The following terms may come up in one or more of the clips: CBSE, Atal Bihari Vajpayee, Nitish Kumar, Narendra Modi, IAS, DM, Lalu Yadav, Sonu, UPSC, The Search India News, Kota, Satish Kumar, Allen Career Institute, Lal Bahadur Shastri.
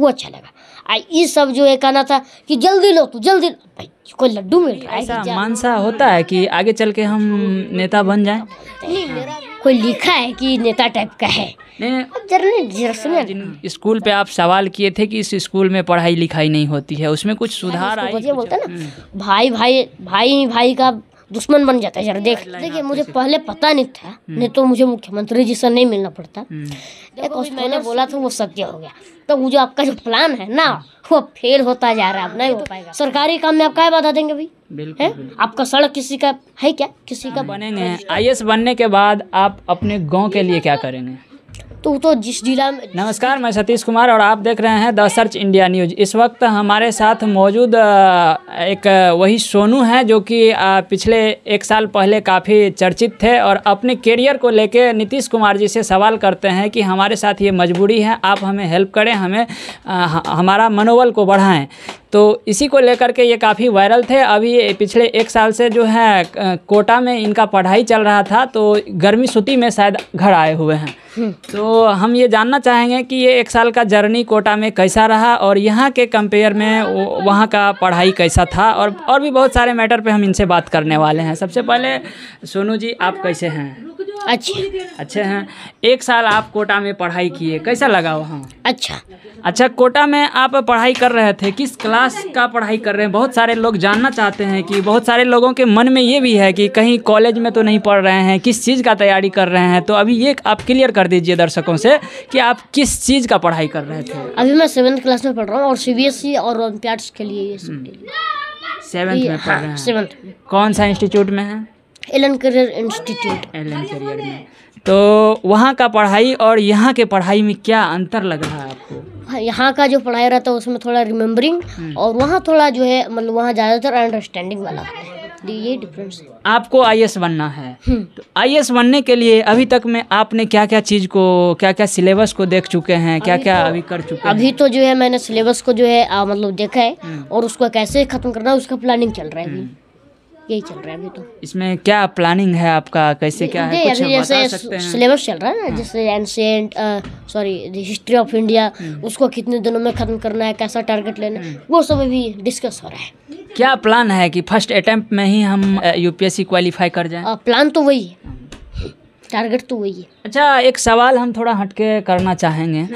वो अच्छा लगा। ये सब जो है कहना था कि जल्दी लो तू जल्दी लो, भाई कोई लड्डू मिल रहा है। ऐसा मानसा होता है कि आगे चल के हम नेता बन जाएं? कोई लिखा है कि नेता टाइप का है? नहीं, स्कूल पे आप सवाल किए थे कि इस स्कूल में पढ़ाई लिखाई नहीं होती है, उसमें कुछ सुधार आए? बोलते ना भाई भाई भाई भाई का दुश्मन बन जाता है जरा देख। देखिए मुझे पहले पता नहीं था, नहीं तो मुझे मुख्यमंत्री जी से नहीं मिलना पड़ता। मैंने बोला था वो सत्य हो गया, तो वो जो आपका जो प्लान है ना वो फेल होता जा रहा है, नहीं हो पाएगा। सरकारी काम में आप क्या बाधा देंगे भाई? बिल्कुल। आपका सड़क किसी का है क्या? किसी का बनेंगे। IAS बनने के बाद आप अपने गाँव के लिए क्या करेंगे? तो जिस जिला में। नमस्कार, मैं सतीश कुमार और आप देख रहे हैं द सर्च इंडिया न्यूज़। इस वक्त हमारे साथ मौजूद एक वही सोनू हैं जो कि पिछले एक साल पहले काफ़ी चर्चित थे और अपने कैरियर को लेके नीतीश कुमार जी से सवाल करते हैं कि हमारे साथ ये मजबूरी है, आप हमें हेल्प करें, हमें हमारा मनोबल को बढ़ाएं। तो इसी को लेकर के ये काफ़ी वायरल थे। अभी पिछले एक साल से जो है कोटा में इनका पढ़ाई चल रहा था, तो गर्मी छुट्टी में शायद घर आए हुए हैं। तो हम ये जानना चाहेंगे कि ये एक साल का जर्नी कोटा में कैसा रहा और यहाँ के कंपेयर में वहाँ का पढ़ाई कैसा था, और भी बहुत सारे मैटर पे हम इनसे बात करने वाले हैं। सबसे पहले सोनू जी, आप कैसे हैं? अच्छे हैं। एक साल आप कोटा में पढ़ाई किए, कैसा लगा वहाँ? अच्छा, कोटा में आप पढ़ाई कर रहे थे, किस क्लास का पढ़ाई कर रहे हैं? बहुत सारे लोग जानना चाहते हैं कि बहुत सारे लोगों के मन में ये भी है कि कहीं कॉलेज में तो नहीं पढ़ रहे हैं, किस चीज़ का तैयारी कर रहे हैं। तो अभी ये आप क्लियर कर दीजिए दर्शकों से कि आप किस चीज़ का पढ़ाई कर रहे थे। अभी मैं 7th क्लास में पढ़ रहा हूँ और CBSE और ओलम्पियाड्स के लिए 7th में पढ़ रहे हैं। कौन सा इंस्टीट्यूट में है? Allen career institute. Allen career में। तो वहाँ का पढ़ाई और यहाँ के पढ़ाई में क्या अंतर लग रहा है आपको? यहाँ का जो पढ़ाई रहता है उसमें थोड़ा रिमेम्बरिंग, और वहाँ थोड़ा जो है मतलब वहाँ ज़्यादातर अंडरस्टैंडिंग वाला है, ये डिफरेंस। आपको IAS बनना है, तो IAS बनने के लिए अभी तक में आपने क्या क्या चीज़ को, क्या क्या सिलेबस को देख चुके हैं, क्या क्या अभी कर चुके हैं? अभी तो जो है मैंने सिलेबस को जो है मतलब देखा है और उसको कैसे ख़त्म करना है उसका प्लानिंग चल रहा है, यही चल रहा है अभी। तो इसमें क्या प्लानिंग है आपका, कैसे क्या है? कुछ बता सकते हैं? सिलेबस चल रहा है ना, जैसे हिस्ट्री ऑफ इंडिया, उसको कितने दिनों में खत्म करना है, कैसा टारगेट लेना है, वो सब अभी डिस्कस हो रहा है। क्या प्लान है कि फर्स्ट अटेम्प्ट में ही हम UPSC क्वालिफाई कर जाएं? प्लान तो वही है, टारगेट तो वही है। अच्छा, एक सवाल हम थोड़ा हटके करना चाहेंगे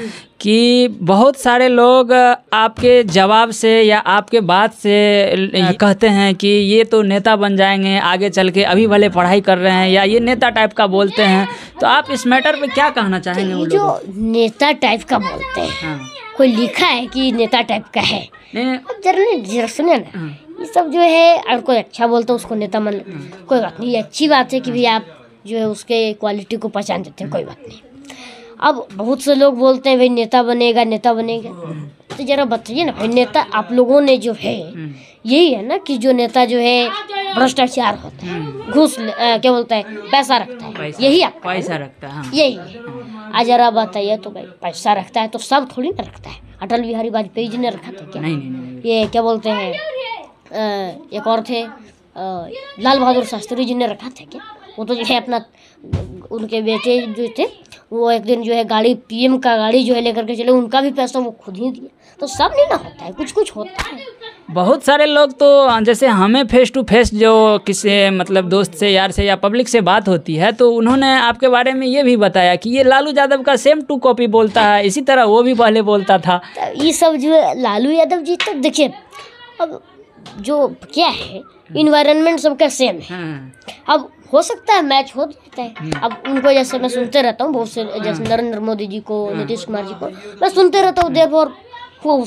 कि बहुत सारे लोग आपके जवाब से या आपके बात से कहते हैं कि ये तो नेता बन जाएंगे आगे चल के, अभी भले पढ़ाई कर रहे हैं, या ये नेता टाइप का बोलते हैं। तो आप इस मैटर पे क्या कहना चाहेंगे उन लोगों को? जो नेता टाइप का बोलते हैं, हाँ। कोई लिखा है कि नेता टाइप का है? जरा सुने ना, ये सब जो है, और कोई अच्छा बोलता है उसको नेता मान लेते, कोई बात नहीं, अच्छी बात है कि भाई आप जो है उसके क्वालिटी को पहचान देते हैं, कोई बात नहीं। अब बहुत से लोग बोलते हैं भाई नेता बनेगा, नेता बनेगा, तो जरा बताइए ना भाई नेता आप लोगों ने जो है यही है ना कि जो नेता जो है भ्रष्टाचार होता है, घूस क्या बोलता है, पैसा रखता है, यही आप पैसा रखता है, हाँ। यही है। आज जरा बताइए तो भाई पैसा रखता है तो सब थोड़ी ना रखता है। अटल बिहारी वाजपेयी जी ने रखा था क्या? नहीं। ये क्या बोलते हैं, एक और थे लाल बहादुर शास्त्री जी ने रखा था क्या? वो तो जो है अपना, उनके बेटे जो थे वो एक दिन जो है गाड़ी PM का गाड़ी जो है लेकर के चले, उनका भी पैसा वो खुद ही दिया। तो सब नहीं ना होता है, कुछ कुछ होता है। बहुत सारे लोग तो जैसे हमें फेस टू फेस जो किसी मतलब दोस्त से, यार से या पब्लिक से बात होती है, तो उन्होंने आपके बारे में ये भी बताया कि ये लालू यादव का सेम टू कॉपी बोलता है, इसी तरह वो भी पहले बोलता था। ये सब जो है लालू यादव जी, तो देखिए अब जो क्या है इन्वायरमेंट सबका सेम है। अब हो सकता है मैच हो जाता है। अब उनको जैसे मैं सुनते रहता हूँ बहुत से, जैसे नरेंद्र मोदी जी को, नीतीश कुमार जी को मैं सुनते रहता हूँ देव, और वो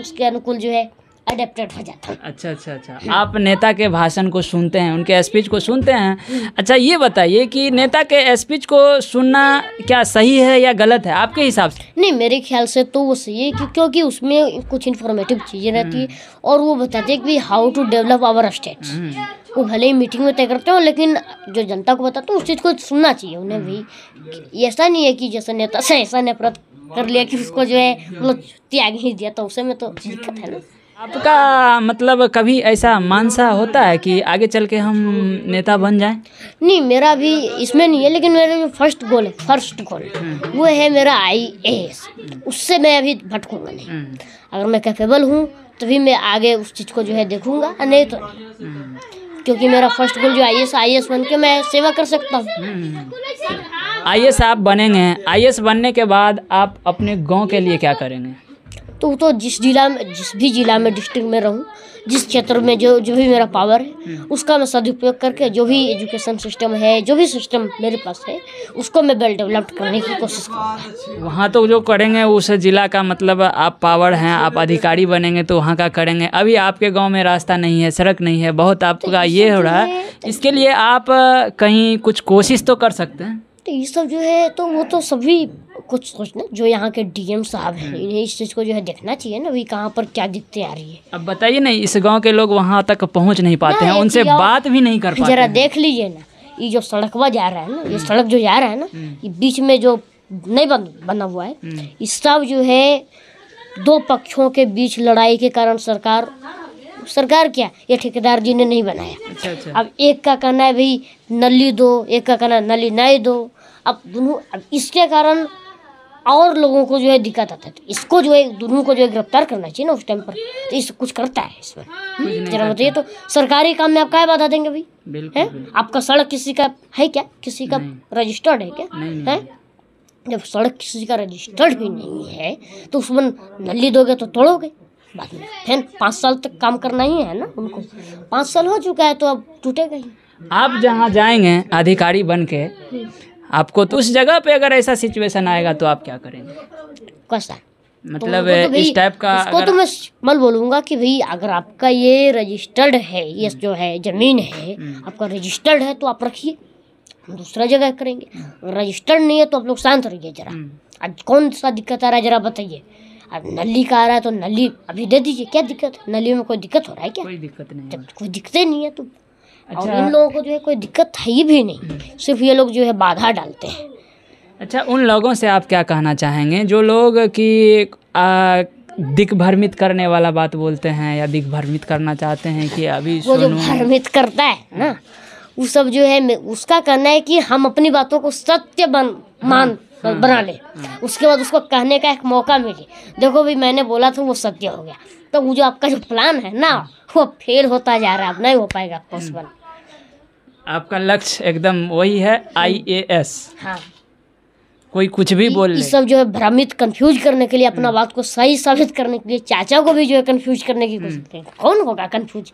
उसके अनुकूल जो है अडेप्टेड हो जाता है। अच्छा, आप नेता के भाषण को सुनते हैं, उनके स्पीच को सुनते हैं। अच्छा, ये बताइए कि नेता के स्पीच को सुनना क्या सही है या गलत है आपके हिसाब से? नहीं, मेरे ख्याल से तो वो सही है क्योंकि उसमें कुछ इन्फॉर्मेटिव चीज़ें रहती है और वो बताते हैं कि how to develop our states. वो भले ही मीटिंग में तय करते हो, लेकिन जो जनता को बताते हो उस चीज़ को सुनना चाहिए उन्हें भी। ऐसा नहीं है कि जैसे नेता से ऐसा नफरत कर लिया कि उसको जो है मतलब त्याग ही दिया, तो उसे में तो दिक्कत है ना। आपका मतलब कभी ऐसा मानसा होता है कि आगे चल के हम नेता बन जाएं? नहीं, मेरा भी इसमें नहीं है, लेकिन मेरा जो फर्स्ट गोल वो है मेरा IAS। उससे मैं अभी भटकूंगा नहीं। अगर मैं कैपेबल हूँ तभी मैं आगे उस चीज़ को जो है देखूंगा, नहीं तो नहीं। क्योंकि मेरा फर्स्ट गोल जो IAS बन के मैं सेवा कर सकता हूँ। IAS आप बनेंगे, IAS बनने के बाद आप अपने गाँव के लिए क्या करेंगे? तो जिस भी जिला में डिस्ट्रिक्ट में रहूं, जिस क्षेत्र में जो भी मेरा पावर है उसका मैं सदुपयोग करके जो भी एजुकेशन सिस्टम है, जो भी सिस्टम मेरे पास है, उसको मैं वेल डेवलप्ड करने की कोशिश करूँगा। वहाँ तो जो करेंगे उस जिला का, मतलब आप पावर हैं, आप अधिकारी बनेंगे तो वहाँ का करेंगे। अभी आपके गाँव में रास्ता नहीं है, सड़क नहीं है, बहुत आपका ये हो रहा है, इसके लिए आप कहीं कुछ कोशिश तो कर सकते हैं। तो ये सब जो है तो वो तो सभी कुछ सोचना, जो यहाँ के DM साहब हैं, इन्हें इस चीज़ को जो है देखना चाहिए ना, अभी कहाँ पर क्या दिक्कतें आ रही है। अब बताइए ना, इस गांव के लोग वहाँ तक पहुँच नहीं पाते हैं, उनसे बात भी नहीं कर पाते। जरा देख लीजिए ना, ये जो सड़कवा जा रहा है ना, ये सड़क जो जा रहा है ना, ये बीच में जो नहीं बना हुआ है, इस सब जो है दो पक्षों के बीच लड़ाई के कारण सरकार क्या, ये ठेकेदार जी ने नहीं बनाया। अच्छा। अब एक का कहना है भाई नली दो, एक का कहना है नली नहीं दो। अब दोनों, अब इसके कारण और लोगों को जो है दिक्कत आता है, तो इसको जो है दोनों को जो है गिरफ्तार करना चाहिए ना उस टाइम पर। तो इस कुछ करता है इसमें, जरा बताइए। तो सरकारी काम में आप क्या बाधा देंगे भाई? है आपका सड़क किसी का है क्या? किसी का रजिस्टर्ड है क्या? है जब सड़क किसी का रजिस्टर्ड भी नहीं है तो उसमें नली दोगे तो तोड़ोगे। बाद में फिर 5 साल तक काम करना ही है ना उनको। 5 साल हो चुका है तो अब टूटेगा ही। आप जहाँ जाएंगे अधिकारी बन के, आपको तो उस जगह पे अगर ऐसा सिचुएशन आएगा तो आप क्या करेंगे? कैसा मतलब तो इस टाइप का इसको तो मैं मल बोलूँगा कि भाई अगर आपका ये रजिस्टर्ड है, ये जो है ज़मीन है आपका रजिस्टर्ड है तो आप रखिए, हम दूसरा जगह करेंगे। रजिस्टर्ड नहीं है तो आप लोग शांत रहिए। जरा आज कौन सा दिक्कत आ रहा है जरा बताइए। अब नली का आ रहा है तो नली अभी दे दीजिए, क्या दिक्कत है? नली में कोई दिक्कत हो रहा है क्या? कोई दिक्कत नहीं, जब कोई दिक्कतें नहीं है तो। अच्छा। और इन लोगों को जो है कोई दिक्कत है ही भी नहीं, सिर्फ ये लोग जो है बाधा डालते हैं। अच्छा, उन लोगों से आप क्या कहना चाहेंगे जो लोग कि दिग्भ्रमित करने वाला बात बोलते हैं या दिग्भ्रमित करना चाहते हैं कि अभी वो जो भ्रमित करता है ना वो सब जो है, उसका कहना है कि हम अपनी बातों को सत्य बना ले, उसके बाद उसको कहने का एक मौका मिले। देखो भाई मैंने बोला था वो सत्य हो गया, तो वो जो आपका जो प्लान है ना वो फेल होता जा रहा है, अब नहीं हो पाएगा पॉसिबल। आपका लक्ष्य एकदम वही है IAS। हाँ, कोई कुछ भी बोल ले, सब जो है भ्रमित कंफ्यूज करने के लिए, अपना बात को सही साबित करने के लिए, चाचा को भी जो है कंफ्यूज करने की कोशिश। कौन होगा कंफ्यूज?